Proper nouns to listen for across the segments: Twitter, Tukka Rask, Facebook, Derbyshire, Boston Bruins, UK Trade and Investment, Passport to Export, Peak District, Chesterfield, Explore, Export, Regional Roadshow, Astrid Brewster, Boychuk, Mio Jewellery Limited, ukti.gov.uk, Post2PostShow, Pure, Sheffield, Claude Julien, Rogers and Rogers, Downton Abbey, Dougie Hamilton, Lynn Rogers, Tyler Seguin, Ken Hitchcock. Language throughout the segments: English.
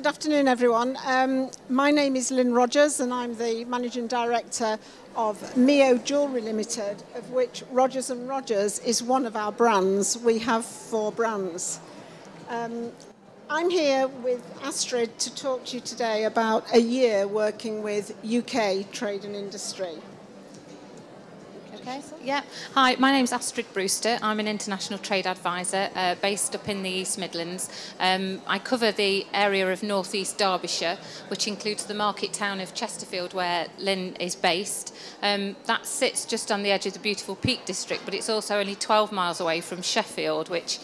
Good afternoon, everyone. My name is Lynn Rogers and I'm the Managing Director of Mio Jewellery Limited, of which Rogers and Rogers is one of our brands. We have 4 brands. I'm here with Astrid to talk to you today about a year working with UK Trade and Industry. Okay. Yeah. Hi, my name's Astrid Brewster. I'm an international trade advisor based up in the East Midlands. I cover the area of North East Derbyshire, which includes the market town of Chesterfield, where Lynn is based. That sits just on the edge of the beautiful Peak District, but it's also only 12 miles away from Sheffield, which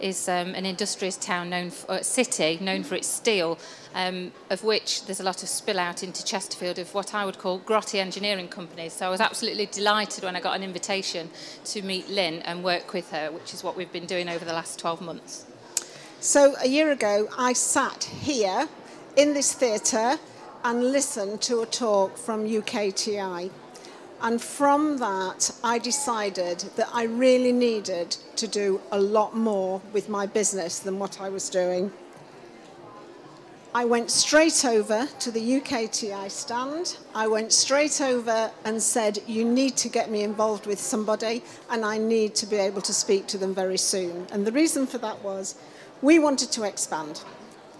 is an industrious town known for, city known for its steel, of which there's a lot of spill out into Chesterfield of what I would call grotty engineering companies. So I was absolutely delighted when I got an invitation to meet Lynn and work with her, which is what we've been doing over the last 12 months. So a year ago, I sat here in this theatre and listened to a talk from UKTI. And from that, I decided that I really needed to do a lot more with my business than what I was doing. I went straight over to the UKTI stand. I went straight over and said, you need to get me involved with somebody and I need to be able to speak to them very soon. And the reason for that was we wanted to expand.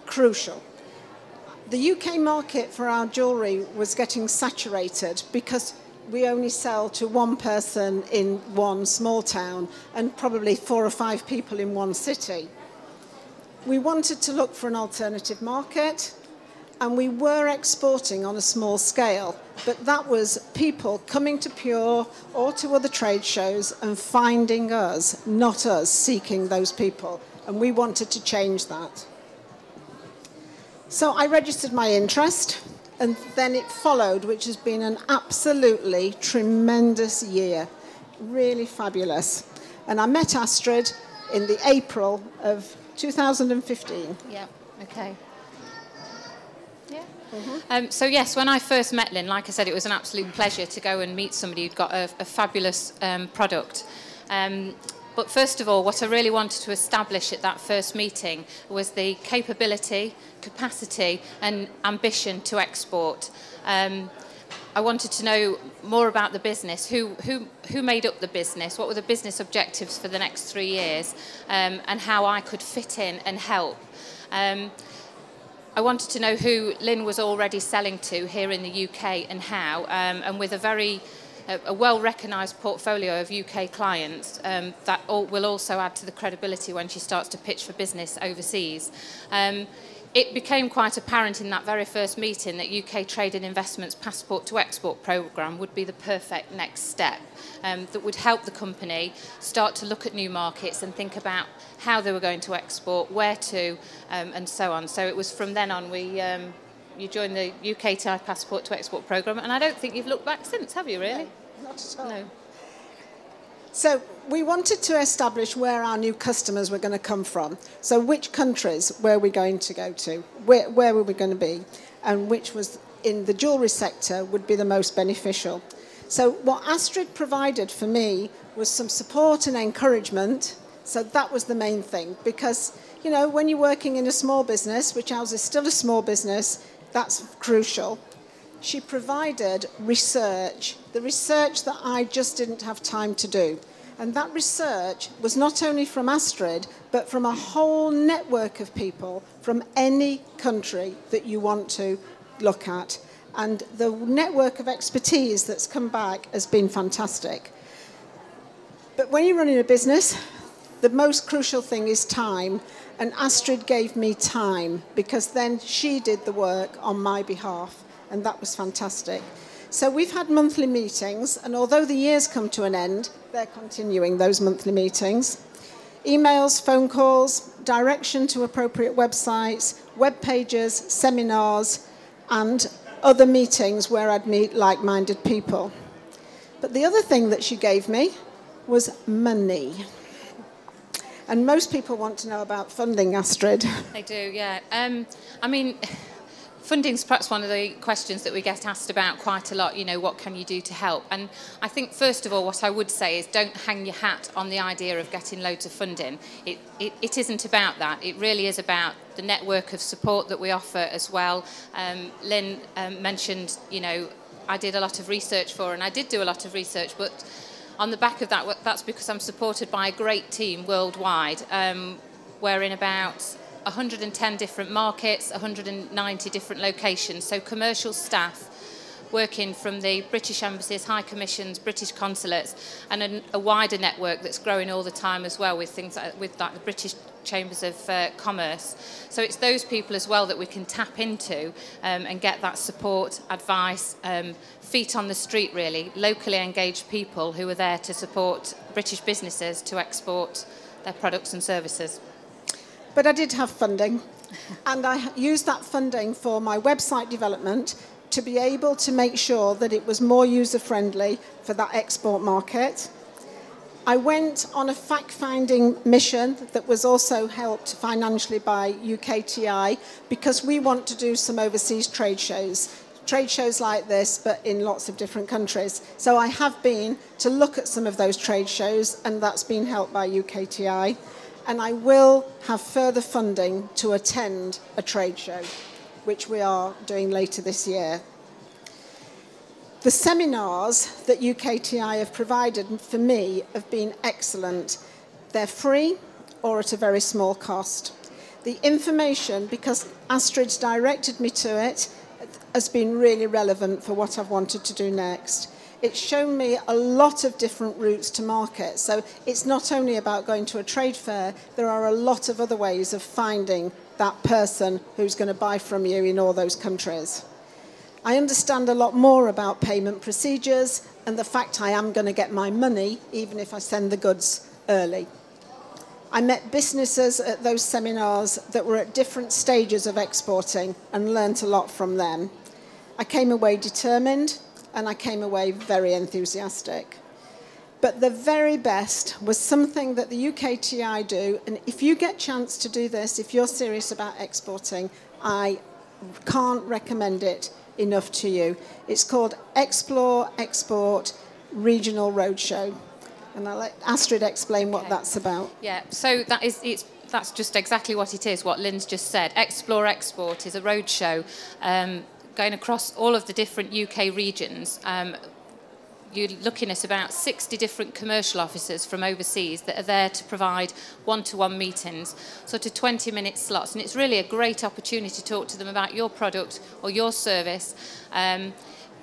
Crucial. The UK market for our jewellery was getting saturated because we only sell to one person in one small town and probably 4 or 5 people in one city. We wanted to look for an alternative market and we were exporting on a small scale, but that was people coming to Pure or to other trade shows and finding us, not us seeking those people, and we wanted to change that. So I registered my interest. And then it followed, which has been an absolutely tremendous year. Really fabulous. And I met Astrid in the April of 2015. Yeah, okay. Yeah. Mm-hmm. So yes, when I first met Lynn, like I said, it was an absolute pleasure to go and meet somebody who'd got a fabulous product. But first of all, what I really wanted to establish at that first meeting was the capability, capacity and ambition to export. I wanted to know more about the business, who made up the business, what were the business objectives for the next 3 years, and how I could fit in and help. I wanted to know who Lynn was already selling to here in the UK and how, and with a well-recognised portfolio of UK clients that will also add to the credibility when she starts to pitch for business overseas. It became quite apparent in that very first meeting that UK Trade and Investment's Passport to Export programme would be the perfect next step that would help the company start to look at new markets and think about how they were going to export, where to, and so on. So it was from then on you joined the UKTI Passport to Export programme, and I don't think you've looked back since, have you, really? No, not at all. No. So we wanted to establish where our new customers were going to come from. So which countries were we going to go to? Where were we going to be? And which was in the jewellery sector would be the most beneficial. So what Astrid provided for me was some support and encouragement. So that was the main thing, because, you know, when you're working in a small business, which ours is still a small business, that's crucial. She provided research, the research that I just didn't have time to do. And that research was not only from Astrid, but from a whole network of people from any country that you want to look at. And the network of expertise that's come back has been fantastic. But when you're running a business, the most crucial thing is time. And Astrid gave me time, because then she did the work on my behalf. And that was fantastic. So we've had monthly meetings, and although the year's come to an end, they're continuing those monthly meetings. Emails, phone calls, direction to appropriate websites, web pages, seminars, and other meetings where I'd meet like-minded people. But the other thing that she gave me was money. And most people want to know about funding, Astrid. They do, yeah. I mean, Funding's perhaps one of the questions that we get asked about quite a lot, you know, what can you do to help? And I think, first of all, what I would say is don't hang your hat on the idea of getting loads of funding. It isn't about that. It really is about the network of support that we offer as well. Lynn mentioned, you know, I did a lot of research for, and I did do a lot of research, but on the back of that, that's because I'm supported by a great team worldwide. We're in about 110 different markets, 190 different locations, so commercial staff working from the British embassies, high commissions, British consulates, and a wider network that's growing all the time as well, with things like, the British Chambers of Commerce. So it's those people as well that we can tap into and get that support, advice, feet on the street really, locally engaged people who are there to support British businesses to export their products and services. But I did have funding, and I used that funding for my website development to be able to make sure that it was more user-friendly for that export market. I went on a fact-finding mission that was also helped financially by UKTI, because we want to do some overseas trade shows like this, but in lots of different countries. So I have been to look at some of those trade shows, and that's been helped by UKTI. And I will have further funding to attend a trade show, which we are doing later this year. The seminars that UKTI have provided for me have been excellent. They're free or at a very small cost. The information, because Astrid directed me to it, has been really relevant for what I've wanted to do next. It's shown me a lot of different routes to market. So it's not only about going to a trade fair, there are a lot of other ways of finding that person who's going to buy from you in all those countries. I understand a lot more about payment procedures and the fact I am going to get my money even if I send the goods early. I met businesses at those seminars that were at different stages of exporting and learnt a lot from them. I came away determined, and I came away very enthusiastic. But the very best was something that the UKTI do, and if you get a chance to do this, if you're serious about exporting, I can't recommend it enough to you. It's called Explore, Export, Regional Roadshow. And I'll let Astrid explain what that's about. Yeah, so that is, that's just exactly what it is, what Lynn's just said. Explore, Export is a roadshow going across all of the different UK regions. You're looking at about 60 different commercial officers from overseas that are there to provide one-to-one meetings, sort of 20-minute slots, and it's really a great opportunity to talk to them about your product or your service.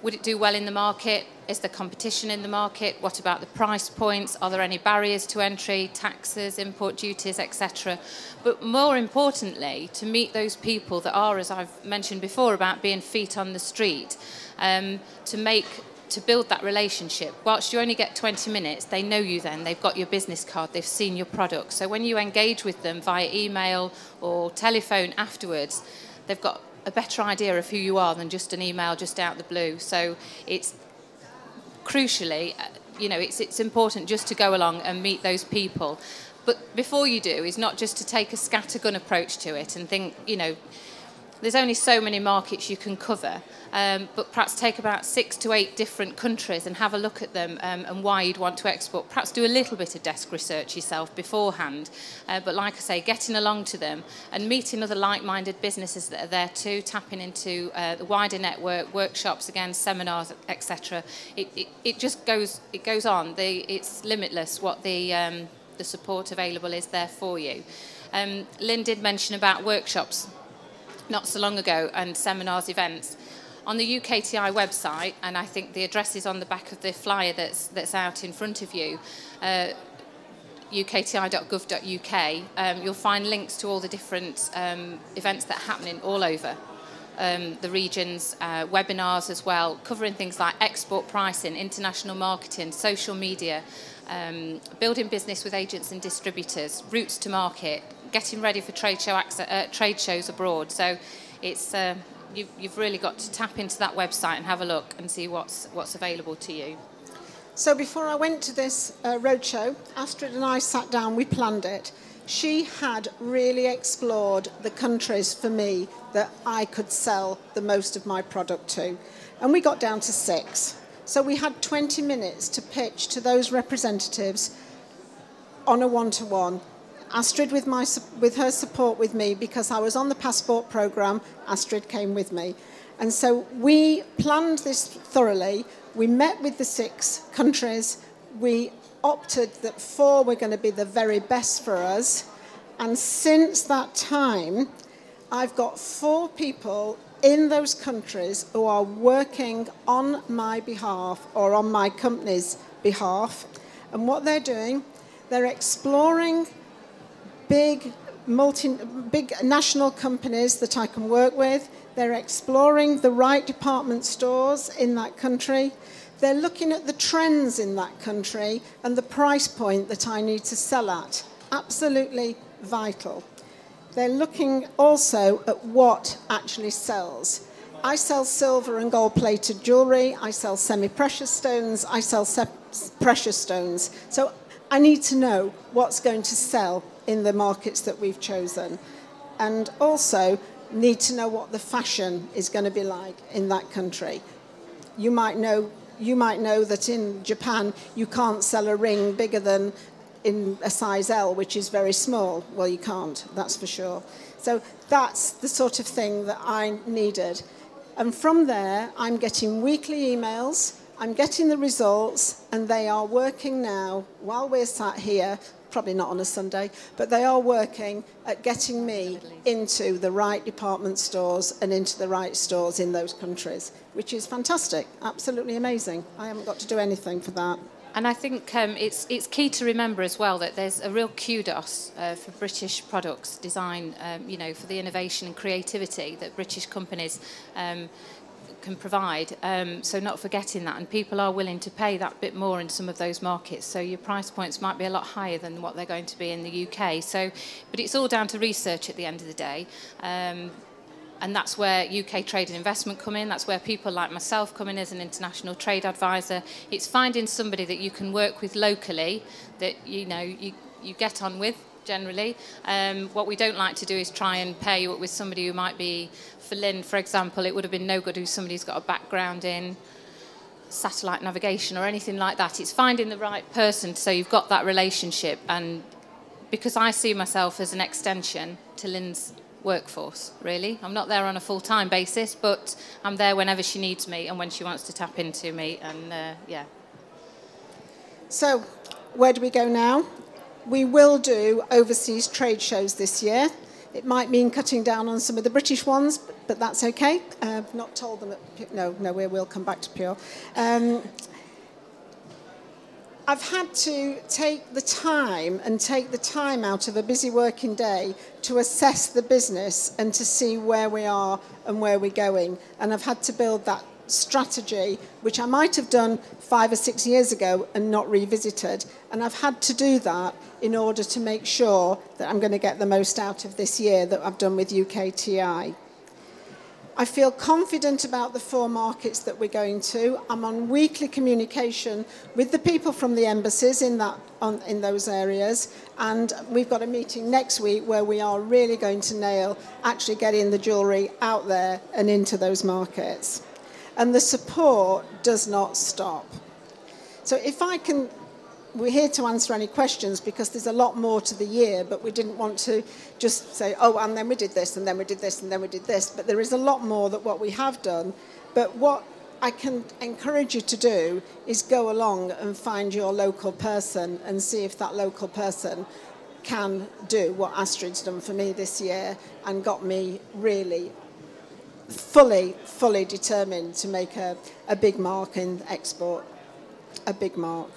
Would it do well in the market? Is there competition in the market? What about the price points? Are there any barriers to entry, taxes, import duties, etc.? But more importantly, to meet those people that are, as I've mentioned before, about being feet on the street, to build that relationship. Whilst you only get 20 minutes, they know you then. They've got your business card. They've seen your product. So when you engage with them via email or telephone afterwards, they've got a better idea of who you are than just an email just out the blue. So it's crucially, you know, it's important just to go along and meet those people. But before you do, is not just to take a scattergun approach to it and think, you know, there's only so many markets you can cover, but perhaps take about 6 to 8 different countries and have a look at them and why you'd want to export. Perhaps do a little bit of desk research yourself beforehand, but like I say, getting along to them and meeting other like-minded businesses that are there too, tapping into the wider network, workshops again, seminars, etc. It just goes, it goes on. It's limitless what the support available is there for you. Lynn did mention about workshops not so long ago, and seminars, events. On the UKTI website, and I think the address is on the back of the flyer that's out in front of you, ukti.gov.uk, you'll find links to all the different events that are happening all over the regions, webinars as well, covering things like export pricing, international marketing, social media, building business with agents and distributors, routes to market, getting ready for trade show trade shows abroad. So it's you've really got to tap into that website and have a look and see what's available to you. So before I went to this roadshow, Astrid and I sat down, we planned it. She had really explored the countries for me that I could sell the most of my product to. And we got down to 6. So we had 20 minutes to pitch to those representatives on a one-to-one. Astrid with her support with me, because I was on the passport programme, Astrid came with me. And so we planned this thoroughly. We met with the 6 countries. We opted that 4 were going to be the very best for us. And since that time, I've got 4 people in those countries who are working on my behalf or on my company's behalf. And what they're doing, they're exploring big national companies that I can work with. They're exploring the right department stores in that country. They're looking at the trends in that country and the price point that I need to sell at. Absolutely vital. They're looking also at what actually sells. I sell silver and gold-plated jewellery. I sell semi-precious stones. I sell precious stones. So I need to know what's going to sell in the markets that we've chosen. And also need to know what the fashion is going to be like in that country. You might know that in Japan you can't sell a ring bigger than in a size L, which is very small. Well, you can't, that's for sure. So that's the sort of thing that I needed. And from there, I'm getting weekly emails, I'm getting the results, and they are working now, while we're sat here, probably not on a Sunday, but they are working at getting me into the right department stores and into the right stores in those countries, which is fantastic, absolutely amazing. I haven't got to do anything for that. And I think it's key to remember as well that there's a real kudos for British products design, for the innovation and creativity that British companies can provide, so not forgetting that, and people are willing to pay that bit more in some of those markets, so your price points might be a lot higher than what they're going to be in the UK. So, but it's all down to research at the end of the day, and that's where UK Trade and Investment come in. That's where people like myself come in as an international trade advisor. It's finding somebody that you can work with locally, that you get on with generally. What we don't like to do is try and pair you up with somebody who might be, for Lynn, for example, it would have been no good if somebody's got a background in satellite navigation or anything like that. It's finding the right person so you've got that relationship, and because I see myself as an extension to Lynn's workforce, really. I'm not there on a full-time basis, but I'm there whenever she needs me and when she wants to tap into me, and yeah. So, where do we go now? We will do overseas trade shows this year. It might mean cutting down on some of the British ones, but that's okay. I've not told them that, no, we will come back to Pure. I've had to take the time out of a busy working day to assess the business and to see where we are and where we're going. And I've had to build that strategy, which I might have done 5 or 6 years ago and not revisited, and I've had to do that in order to make sure that I'm going to get the most out of this year that I've done with UKTI. I feel confident about the 4 markets that we're going to. I'm on weekly communication with the people from the embassies in those areas, and we've got a meeting next week where we are really going to nail actually getting the jewellery out there and into those markets. And the support does not stop. So if I can, we're here to answer any questions because there's a lot more to the year, but we didn't want to just say, oh, and then we did this, and then we did this, and then we did this. But there is a lot more that what we have done. But what I can encourage you to do is go along and find your local person and see if that local person can do what Astrid's done for me this year and got me really fully determined to make a big mark in export, a big mark.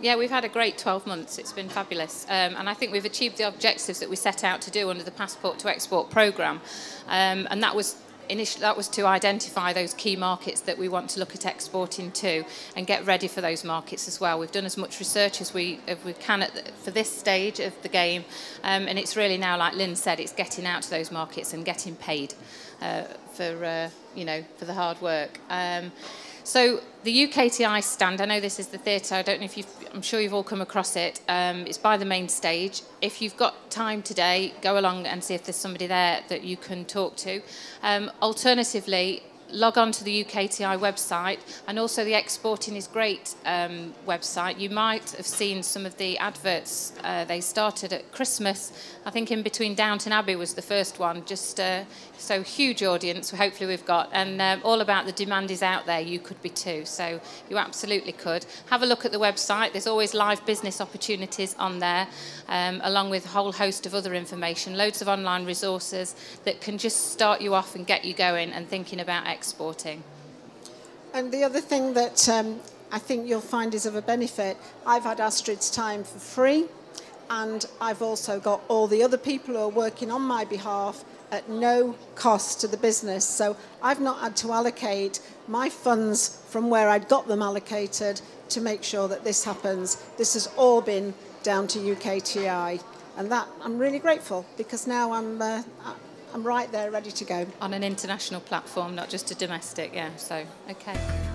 Yeah, we've had a great 12 months. It's been fabulous. And I think we've achieved the objectives that we set out to do under the Passport to Export programme. And that was initially, that was to identify those key markets that we want to look at exporting to and get ready for those markets as well. We've done as much research as we can for this stage of the game, and it's really now, like Lynn said, it's getting out to those markets and getting paid for for the hard work. So the UKTI stand, I know this is the theatre, I don't know if you've, I'm sure you've all come across it, it's by the main stage. If you've got time today, go along and see if there's somebody there that you can talk to. Alternatively, log on to the UKTI website and also the Exporting is Great website. You might have seen some of the adverts they started at Christmas. I think in between Downton Abbey was the first one. Just so huge audience, hopefully we've got. And all about the demand is out there. You could be too. So you absolutely could. Have a look at the website. There's always live business opportunities on there, along with a whole host of other information. Loads of online resources that can just start you off and get you going and thinking about exporting. And the other thing that I think you'll find is of a benefit, I've had Astrid's time for free, and I've also got all the other people who are working on my behalf at no cost to the business. So I've not had to allocate my funds from where I'd got them allocated to make sure that this happens. This has all been down to UKTI, and that I'm really grateful, because now I'm right there, ready to go. On an international platform, not just a domestic, yeah, so, okay.